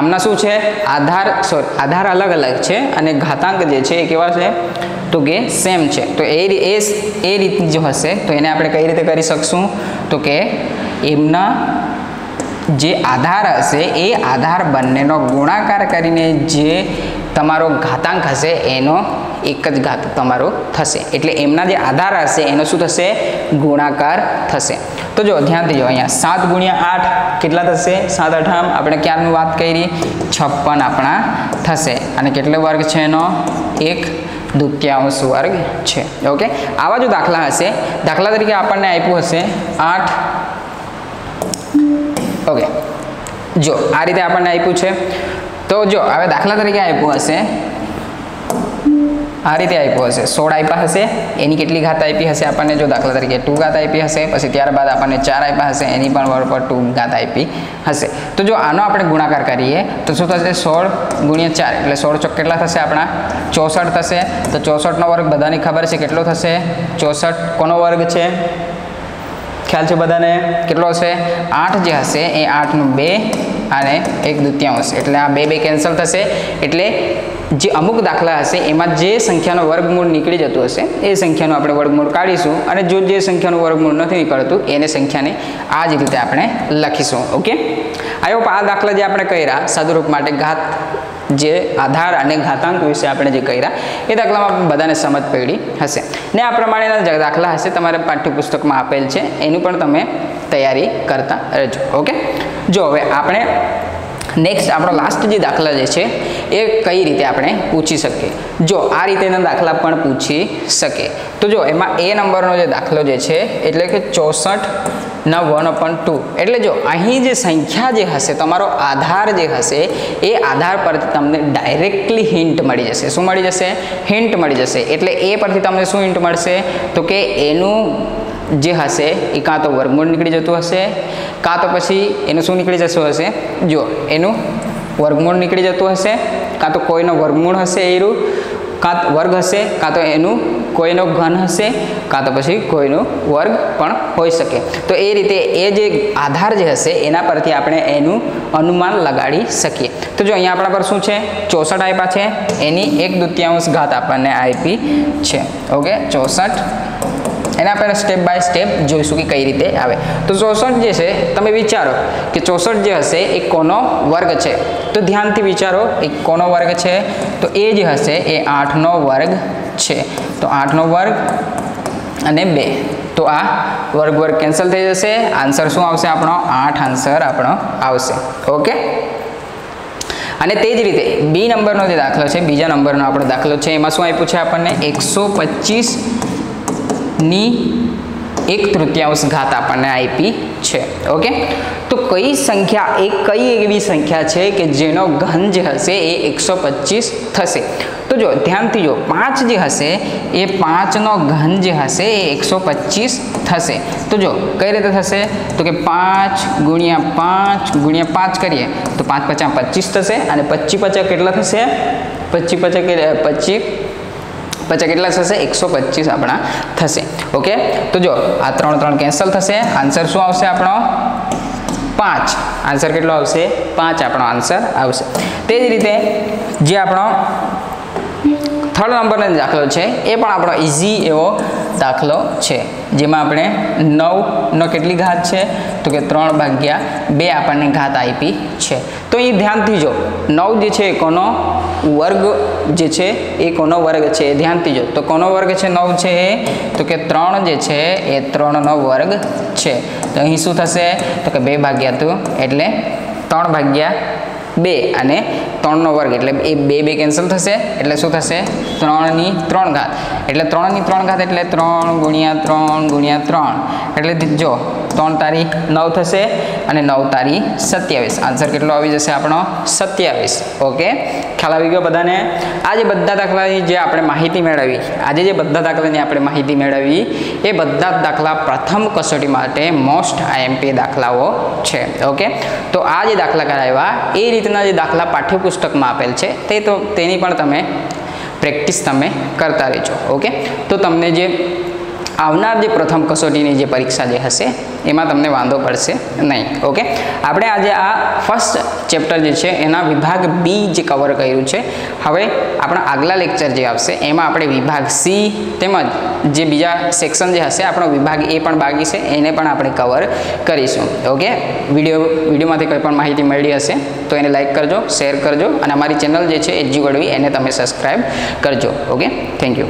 આમના શું છે આધાર સોરી આધાર અલગ અલગ છે અને ઘાતાંક જે છે એ કેવા છે તો કે સેમ છે તો એ રીત જો હશે તો એને આપણે કઈ રીતે કરી શકશું તો કે એમના जे आधार हशे ए आधार बंनेनो गुणाकार करीने जे तमारो घातांक हशे एनो एक ज घात तमारो थशे एटले एमना जे आधार हशे एनो शुं थशे गुणाकार थशे। तो जो ध्यान देजो अहींया 7 × 8 केटला थशे 7 × 8 आपणे क्यारनी वात करी 56 आपणा थशे अने केटलो वर्ग छे एनो 1/2 वर्ग छे। ओके आवा जो दाखला हशे दाखला तरीके आपणे आप्युं हशे 8। ओके जो आ रीते आपणे आप्युं छे तो जो हवे दाखला तरीके आप्युं हशे आ रीते आप्युं हशे 16 आप्या हशे एनी केटली घात आपी हशे आपणे जो दाखला तरीके 2 घात आपी हशे पछी त्यारबाद आपणे 4 आप्या हशे एनी पण बरोबर 2 घात आपी हशे। तो जो आनो आपणे गुणाकार करीए तो शुं थशे 16 × 4 एटले 16 केटला थशे आपणा 64 थशे। तो 64 नो वर्ग बधाने खबर छे केटलो थशे 64 कोनो वर्ग छे ख्याल छे बधाने केटलो हशे 8 जे हशे ए 8 નું 2 અને 1/2 एटले आ 2 2 કેન્સલ થશે એટલે જે અમુક દાખલા હશે એમાં જે સંખ્યાનો વર્ગમૂળ નીકળી જતો હશે એ સંખ્યાનો આપણે વર્ગમૂળ કાઢીશું અને જો જે સંખ્યાનો વર્ગમૂળ નથી નીકળતું એને સંખ્યાને આ જ રીતે આપણે લખીશું। ઓકે આયો આ દાખલા જે આપણે કર્યા સાદુરૂપ માટે ઘાત જે આધાર અને ઘાતાંક વિશે આપણે જે કર્યા એ દાખલામાં આપણે બધાને સમજ પડી હશે ને આ પ્રમાણેના દાખલા હશે તમારે પાઠ્યપુસ્તકમાં આપેલ છે એનું પણ તમે તૈયારી કરતા રહેજો। ઓકે જો હવે આપણે नेक्स्ट आपणो लास्ट जे दाखला जे छे ए कई रीते आपणे पूछी सके जो आ रीतेना दाखला पण पूछी सके। तो जो एमां ए नंबरनो जे दाखलो जे छे एटले के 64 ના 1/2 एटले जो अहीं जे संख्या जे हशे तमारो आधार जे हशे ए आधार परथी तमने डायरेक्टली हिंट मळी जशे। शुं मळी जशे? हिंट मळी जशे। एटले ए परथी तमने शुं हिंट मळशे तो के एनुं जे हशे ए कां तो वर्गमूल निकली जतुं हशे कां तो पछी एनुं शुं निकली जशुं हशे जो एनुं वर्गमूल निकली जतुं हशे कां तो कोईनो वर्गमूल हशे एरू कां तो वर्ग हशे कां तो एनुं कोईनो घन हशे कां तो पछी कोईनो वर्ग पण होई शके। तो ए रीते ए जे आधार जे हशे एना परथी आपणे एनुं अनुमान लगाडी सकीए। तो जो अहींया आपणा पर शुं छे 64 आप्या छे एनी 1/2 घात आपणने आपी छे। ओके 64 एना पर स्टेप बाय स्टेप जोईशुं कि कई रीते आवे। तो 64 जे छे तमे विचारो कि 64 जे हशे ए कोनो वर्ग छे तो ध्यानथी विचारो ए कोनो वर्ग छे तो ए जे हशे ए 8 નો વર્ગ छे तो 8 નો વર્ગ અને 2 तो आ वर्ग वर्ग कैंसल थई जशे आंसर शुं आवशे आपणो 8 आंसर आपणो आवशे। ओके अने तेज रीते बी नंबरनो जे दाखलो छे बीजा नंबरनो आपणो दाखलो छे एमां शुं आप्युं छे आपणने 125 ની 1/3 घात आपने आपी है। ओके तो कई संख्या एक कई एवं संख्या है कि जेनो घन जो हे ये 125 थे। तो जो ध्यान जो 5 जो हे ये 5 નો घन जो हे ये 125 थे। तो जो कई रीते थे तो कि 5 × 5 × 5 करिए तो 5 × 5 = 25 थे और 25 × 5 के 25 કેટલા થશે 125 આપણા થશે। ઓકે તો જો આ 3 3 કેન્સલ થશે આન્સર શું આવશે આપણો 5 આન્સર કેટલો આવશે 5 આપણો આન્સર આવશે। તે જ રીતે જે આપણો 3rd નંબરનો દાખલો છે એ પણ આપણો ઈઝી એવો દાખલો છે જેમાં આપણે 9 નો કેટલી ઘાત છે તો કે 3/2 આપણને ઘાત આપી છે। તો અહીં ધ્યાનથી જો 9 જે છે કોનો वर्ग जे छे ए कोनो वर्ग छे ध्यान दीजो तो कोनो वर्ग छे 9 छे तो के 3 जे छे ए 3 નો वर्ग छे तो अहीं शुं थशे तो के 2/2 एटले 3/2 अने 3 નો वर्ग एटले ए 2 2 कैंसल थशे एटले शुं थशे 3 ની 3 घात एटले 3 ની 3 घात एटले 3 × 3 × 3 एटले जो 3 × 9 थशे अने 9 × 27 आंसर केटलो आवी जशे आपणो 27। ओके ख्याल आवी गयो बधाने? आज बधा दाखलानी जे आपणे माहिती मेळवी आज जे बधा दाखलानी आपणे माहिती मेळवी ए बधा दाखला प्रथम कसोटी माटे मोस्ट आईएमपी दाखलाओ छे। ओके तो आ जे दाखला कराव्या ए रीतना जे दाखला पाठ्यपुस्तकमां आपेल छे ते तो तेनी पण तमे प्रेक्टिस तमे करता रहेजो। ओके तो तमने जे આવનાર જે પ્રથમ કસોટીની જે પરીક્ષા જે હશે એમાં તમને વાંધો પડશે નહીં. ઓકે, આપણે આજે આ ફર્સ્ટ ચેપ્ટર જે છે એના વિભાગ બી જે કવર કર્યું છે. હવે આપણા આગલા લેક્ચર જે આવશે એમાં આપણે વિભાગ સી તેમજ જે બીજા સેક્શન જે હશે આપણો વિભાગ એ પણ બાકી છે એને પણ આપણે કવર કરીશું. ઓકે, વિડીયોમાંથી કોઈ પણ માહિતી મળી હશે તો એને લાઇક કરજો, શેર કરજો અને અમારી ચેનલ જે છે એજ્યુ ગઢવી એને તમે સબસ્ક્રાઈબ કરજો. Okay, thank you.